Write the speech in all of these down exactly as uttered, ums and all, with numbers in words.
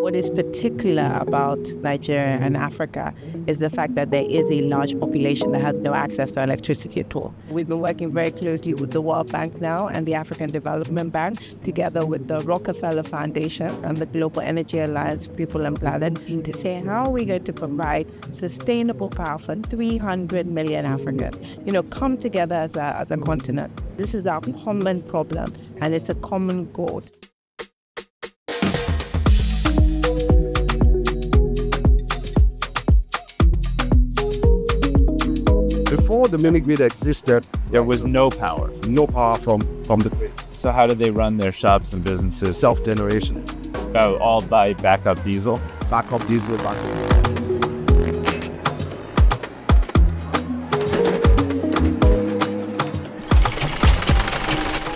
What is particular about Nigeria and Africa is the fact that there is a large population that has no access to electricity at all. We've been working very closely with the World Bank now and the African Development Bank, together with the Rockefeller Foundation and the Global Energy Alliance, People and Planet, to say how are we going to provide sustainable power for three hundred million Africans, you know, come together as a, as a continent. This is our common problem and it's a common goal. Before the mini-grid existed, there was no power. No power from, from the grid. So how did they run their shops and businesses? Self-generation. Oh, all by backup diesel? Backup diesel, backup diesel.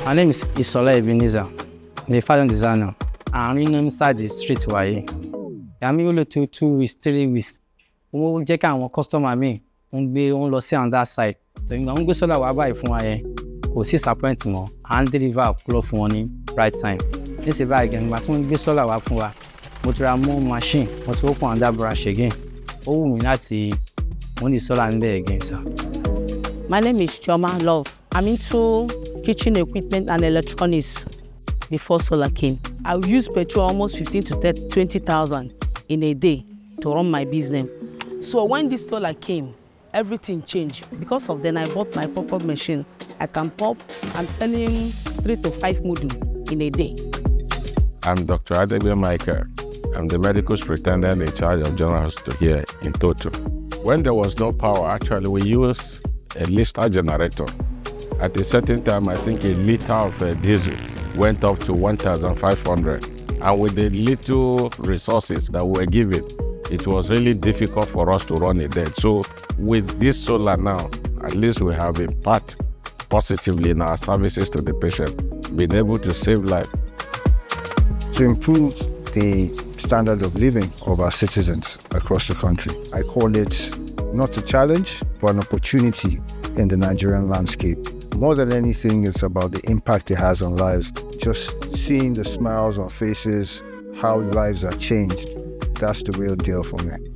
My name is Isola Ebenezer, the fashion designer. I'm inside the street way. I'm able to two weeks, three weeks. I'm check out customer me. On be on lost on that side. So I'm going to sell our buy for my six appointment and deliver clothes for him right time. This is why again, but when we sell our for motor more machine, but open on that brush again. Oh, we not see only solar and there again, sir. My name is Choma Love. I'm into kitchen equipment and electronics. Before solar came, I used petrol almost fifteen to thirty, twenty thousand in a day to run my business. So when this solar came, everything changed. Because of then I bought my pop-up machine. I can pop, I'm selling three to five modules in a day. I'm Doctor Adegbe Maike. I'm the medical superintendent in charge of general hospital here in Toto. When there was no power, actually we used a lister generator. At a certain time, I think a liter of uh, diesel went up to one thousand five hundred. And with the little resources that we were given, it was really difficult for us to run it there. So with this solar now, at least we have a part positively in our services to the patient, being able to save life. To improve the standard of living of our citizens across the country, I call it not a challenge, but an opportunity in the Nigerian landscape. More than anything, it's about the impact it has on lives. Just seeing the smiles on faces, how lives are changed. That's the real deal for me.